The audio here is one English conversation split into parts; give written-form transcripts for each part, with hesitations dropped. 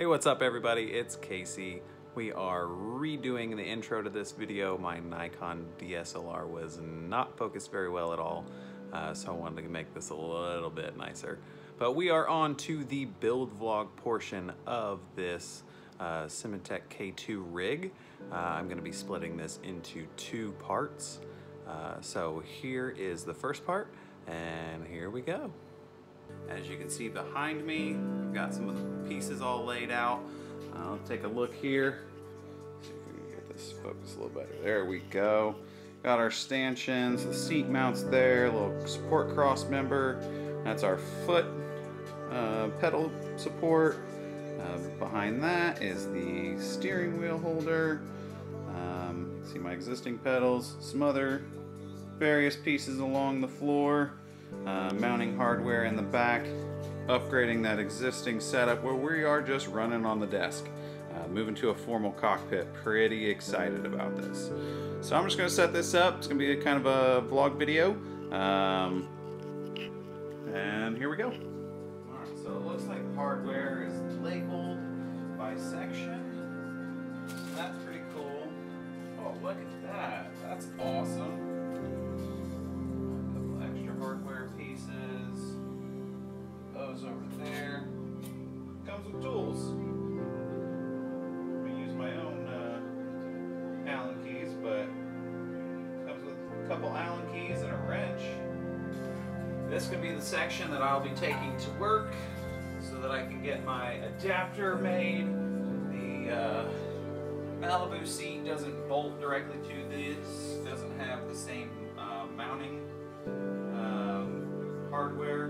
Hey, what's up everybody? It's Casey. We are redoing the intro to this video. My Nikon DSLR was not focused very well at all, so I wanted to make this a little bit nicer. But we are on to the build vlog portion of this Simetik K2 rig. I'm going to be splitting this into two parts. So here is the first part, and here we go. As you can see behind me, I've got some of the pieces all laid out. I'll take a look here. See if we can get this focused a little better. There we go. Got our stanchions, the seat mounts there, a little support cross member. That's our foot pedal support. Behind that is the steering wheel holder. You can see my existing pedals, some other various pieces along the floor. Mounting hardware in the back, upgrading that existing setup where we are just running on the desk, moving to a formal cockpit. Pretty excited about this. So I'm just going to set this up. It's going to be a kind of a vlog video, and here we go. All right, so it looks like hardware is labeled by section. That's pretty cool. Oh, look at that. That's awesome. Pieces, those over there. Comes with tools. I'm gonna use my own Allen keys, but comes with a couple Allen keys and a wrench. This could be the section that I'll be taking to work so that I can get my adapter made. The Malibu seat doesn't bolt directly to this, doesn't have the same mounting hardware.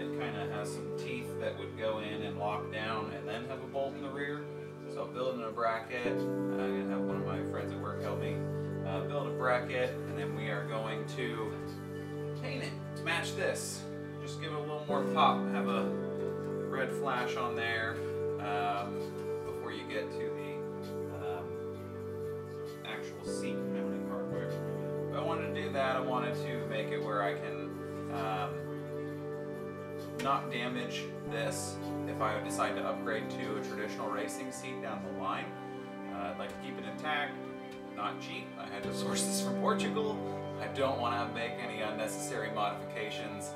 It kind of has some teeth that would go in and lock down and then have a bolt in the rear. So I'll build in a bracket. I'm going to have one of my friends at work help me build a bracket, and then we are going to paint it to match this. Just give it a little more pop. Have a red flash on there before you get to the actual seat mounting hardware. But I wanted to do that. I wanted to make it where I can not damage this if I decide to upgrade to a traditional racing seat down the line. I'd like to keep it intact, not cheap. I had to source this from Portugal. I don't want to make any unnecessary modifications,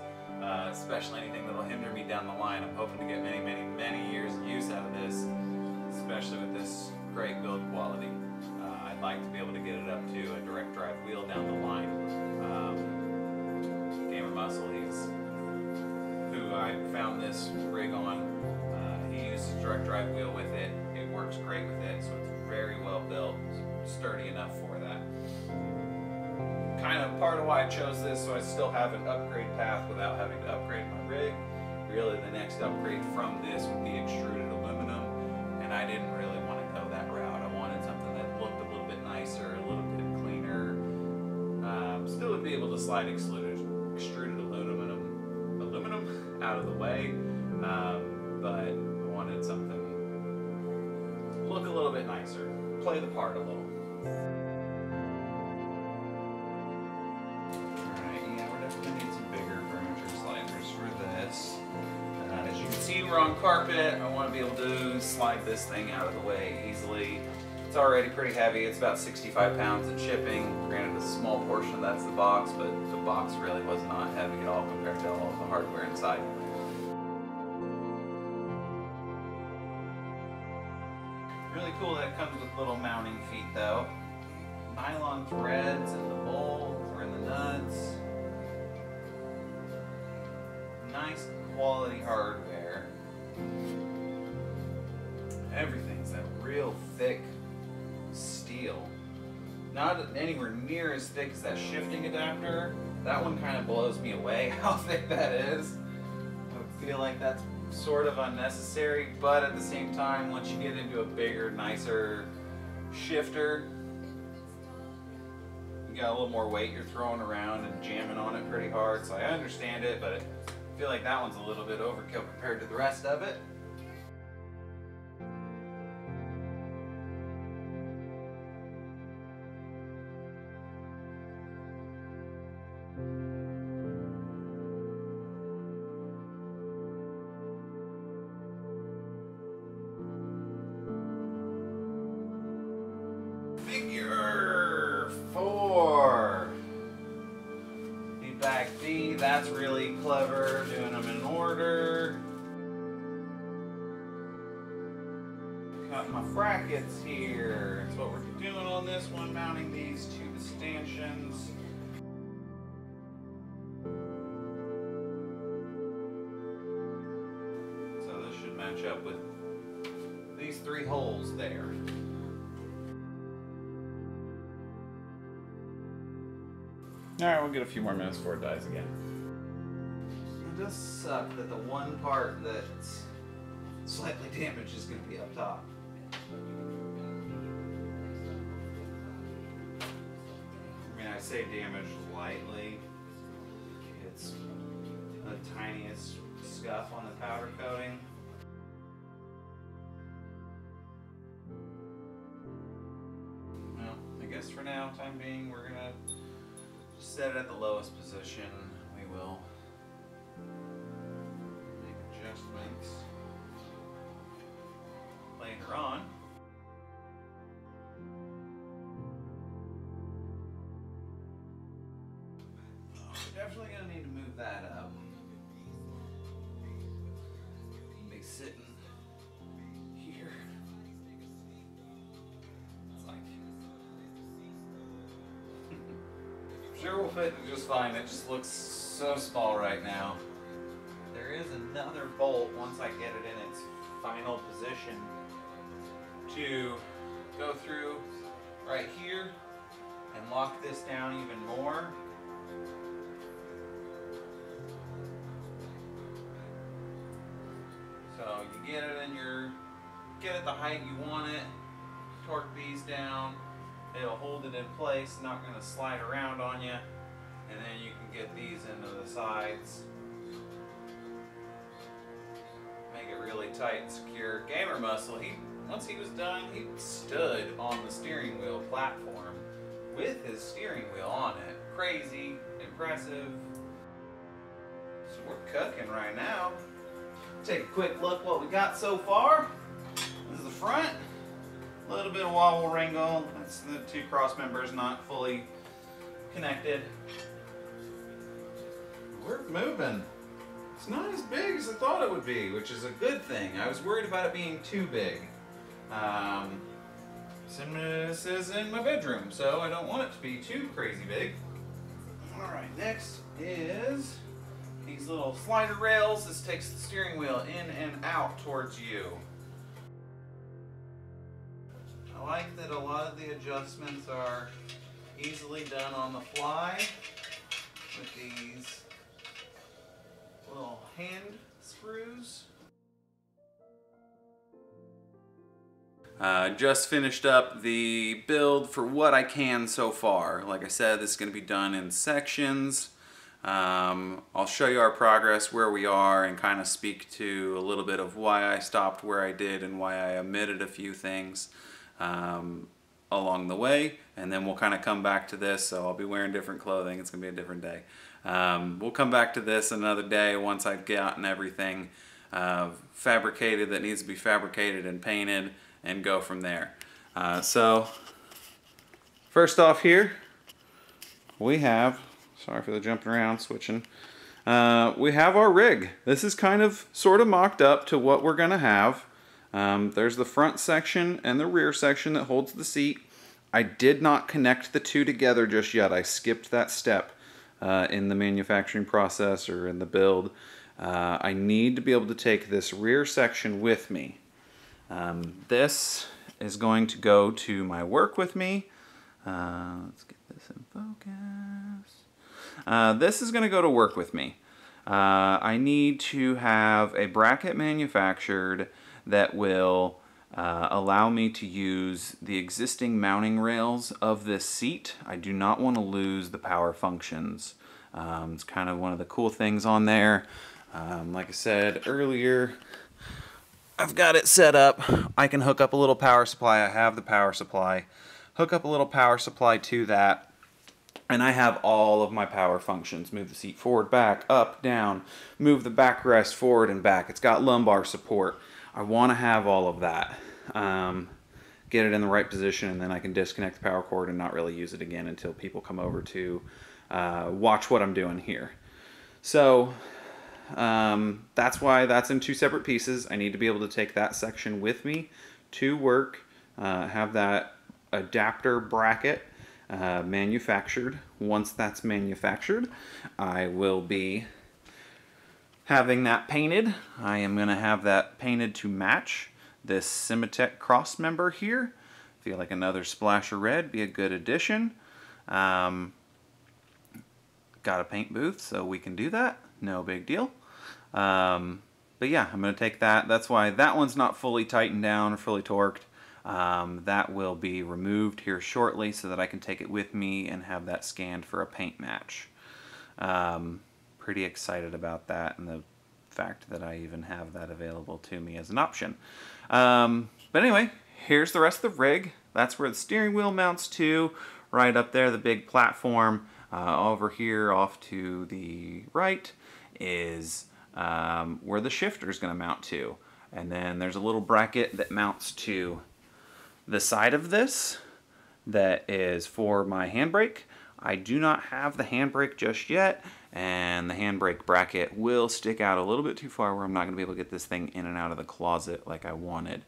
especially anything that will hinder me down the line. I'm hoping to get many, many, many years of use out of this, especially with this great build quality. I'd like to be able to get it up to a direct drive wheel down the line. Gamer Muscle, who I found this rig on, he uses a direct drive wheel with it. It works great with it, so it's very well built, sturdy enough for that. Kind of part of why I chose this, so I still have an upgrade path without having to upgrade my rig. Really, the next upgrade from this would be extruded aluminum, and I didn't really want to go that route. I wanted something that looked a little bit nicer, a little bit cleaner. Still would be able to slide extruded aluminum out of the way, but I wanted something to look a little bit nicer, play the part a little. Alright, yeah, we're definitely need some bigger furniture sliders for this. As you can see, we're on carpet. I want to be able to slide this thing out of the way easily. It's already pretty heavy. It's about 65 pounds in shipping. Granted, a small portion of that's the box, but the box really was not heavy at all compared to all of the hardware inside. Really cool that it comes with little mounting feet though. Nylon threads in the bolts or in the nuts. Nice quality hardware. Everything's that real thick steel. Not anywhere near as thick as that shifting adapter. That one kind of blows me away how thick that is. I feel like that's sort of unnecessary, but at the same time, once you get into a bigger, nicer shifter, you got a little more weight you're throwing around and jamming on it pretty hard, so I understand it, but I feel like that one's a little bit overkill compared to the rest of it. that's really clever, doing them in order. Cut my brackets here. That's what we're doing on this one, mounting these to the stanchions. So this should match up with these three holes there. Alright, we'll get a few more minutes before it dies again. It does suck that the one part that's slightly damaged is going to be up top. I mean, I say damaged lightly. It's the tiniest scuff on the powder coating. Well, I guess for now, time being, we're going to set it at the lowest position. We will make adjustments later on. We're definitely going to need to move that up. Be sitting here. It's like sure, will fit just fine. It just looks so small right now. There is another bolt once I get it in its final position to go through right here and lock this down even more. So you get it in your, get it the height you want it, torque these down. It'll hold it in place, not going to slide around on you, and then you can get these into the sides. Make it really tight and secure. Gamer Muscle, once he was done, he stood on the steering wheel platform with his steering wheel on it. Crazy, impressive. So we're cooking right now. Take a quick look what we got so far. This is the front. A little bit of wobble wrangle. That's the two cross members not fully connected. We're moving. It's not as big as I thought it would be, which is a good thing. I was worried about it being too big. This is in my bedroom, so I don't want it to be too crazy big. All right, next is these little slider rails. This takes the steering wheel in and out towards you. I like that a lot of the adjustments are easily done on the fly with these little hand screws. Just finished up the build for what I can so far. Like I said, this is going to be done in sections. I'll show you our progress, where we are, and kind of speak to a little bit of why I stopped where I did and why I omitted a few things along the way, and then we'll kind of come back to this. So I'll be wearing different clothing. It's gonna be a different day. We'll come back to this another day once I've gotten everything fabricated that needs to be fabricated and painted, and go from there. So first off here we have, sorry for the jumping around, switching, we have our rig. This is kind of sort of mocked up to what we're gonna have. There's the front section and the rear section that holds the seat. I did not connect the two together just yet. I skipped that step in the manufacturing process or in the build. I need to be able to take this rear section with me. This is going to go to my work with me. Let's get this in focus. This is going to go to work with me. I need to have a bracket manufactured that will allow me to use the existing mounting rails of this seat. I do not want to lose the power functions. It's kind of one of the cool things on there. Like I said earlier, I've got it set up. I can hook up a little power supply. I have the power supply. Hook up a little power supply to that, and I have all of my power functions. Move the seat forward, back, up, down. Move the backrest forward and back. It's got lumbar support. I want to have all of that. Get it in the right position, and then I can disconnect the power cord and not really use it again until people come over to watch what I'm doing here. So that's why that's in two separate pieces. I need to be able to take that section with me to work, have that adapter bracket manufactured. Once that's manufactured, I will be having that painted. I am going to have that painted to match this Simetik cross member here. I feel like another splash of red be a good addition. Got a paint booth, so we can do that. No big deal. But yeah, I'm going to take that. That's why that one's not fully tightened down or fully torqued. That will be removed here shortly so that I can take it with me and have that scanned for a paint match. Pretty excited about that and the fact that I even have that available to me as an option. But anyway, here's the rest of the rig. That's where the steering wheel mounts to, right up there, the big platform. Over here off to the right is where the shifter is going to mount to. And then there's a little bracket that mounts to the side of this that is for my handbrake. I do not have the handbrake just yet, and the handbrake bracket will stick out a little bit too far where I'm not going to be able to get this thing in and out of the closet like I wanted.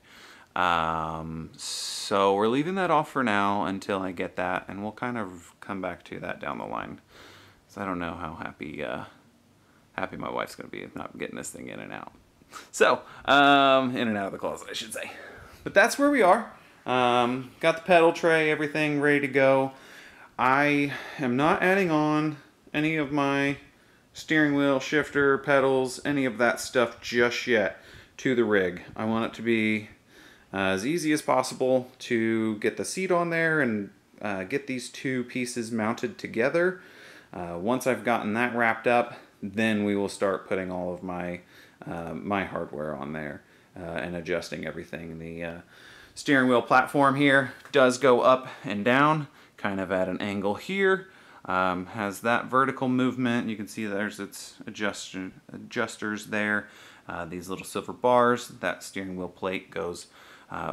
So we're leaving that off for now until I get that, and we'll kind of come back to that down the line. So I don't know how happy, happy my wife's going to be if not getting this thing in and out. So, in and out of the closet, I should say. But that's where we are. Got the pedal tray, everything ready to go. I am not adding on any of my steering wheel, shifter, pedals, any of that stuff just yet to the rig. I want it to be as easy as possible to get the seat on there and get these two pieces mounted together. Once I've gotten that wrapped up, then we will start putting all of my my hardware on there and adjusting everything. The steering wheel platform here does go up and down, kind of at an angle here. Has that vertical movement. You can see there's its adjusters there. These little silver bars, that steering wheel plate goes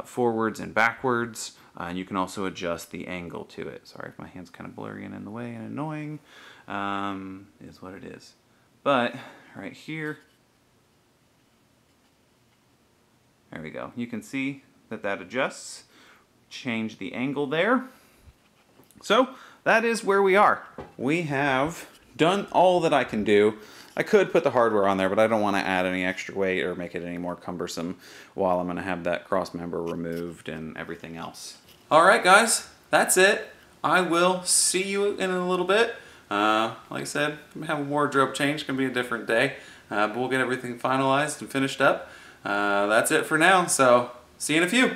forwards and backwards, and you can also adjust the angle to it. Sorry if my hand's kind of blurry and in the way and annoying, is what it is. But right here, there we go. You can see that that adjusts, change the angle there. So that is where we are. We have done all that I can do. I could put the hardware on there, but I don't want to add any extra weight or make it any more cumbersome while I'm going to have that cross member removed and everything else. All right, guys, that's it. I will see you in a little bit. Like I said, I'm having a wardrobe change. It's going to be a different day, but we'll get everything finalized and finished up. That's it for now, so see you in a few.